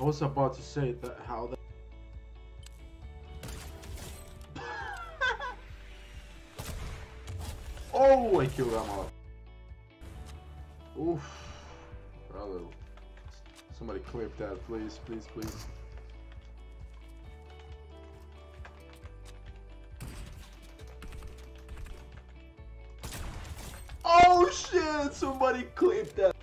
I was about to say that how that. Oh, I killed that mob. Oof, brother. Somebody clip that, please, please, please. Oh shit! Somebody clip that.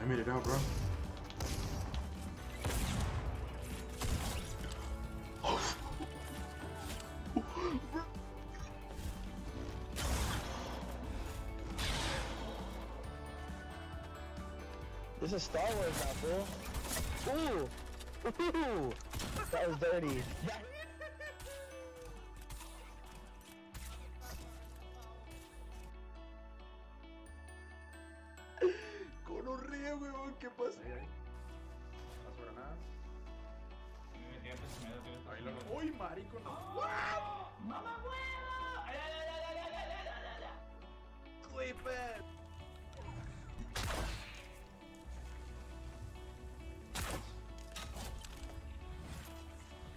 I made it out, bro. This is Star Wars now, bro. Ooh! Ooh! That was dirty. ¿Qué pasa? ¿Más para nada? Ahí lo... ¡Uy, marico! ¡No! ¡Mamá huevo! ¡Ay, ay, ay, ay, ay, ay, ay! ¡Clipper!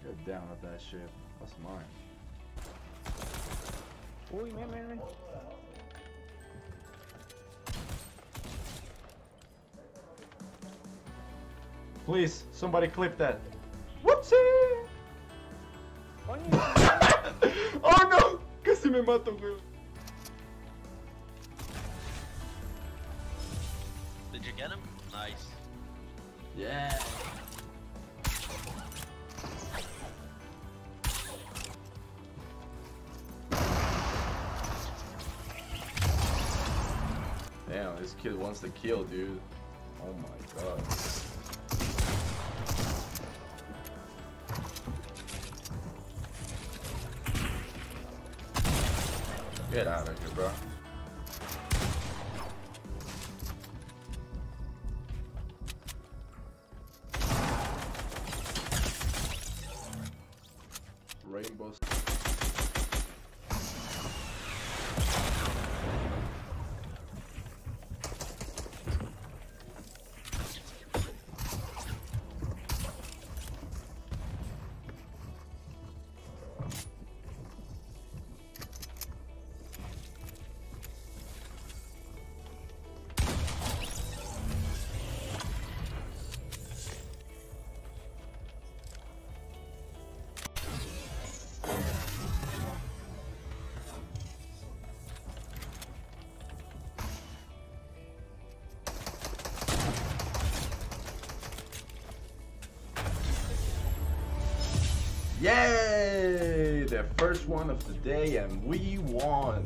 Get down with that shit. That's mine. ¡Uy, man, man, man! Please, somebody clip that. Whoopsie! Oh no! Casi me mato, güey. Did you get him? Nice. Yeah. Damn, this kid wants to kill, dude. Oh my god. Get out of here, bro. Rainbow. Yay! The first one of the day, and we won!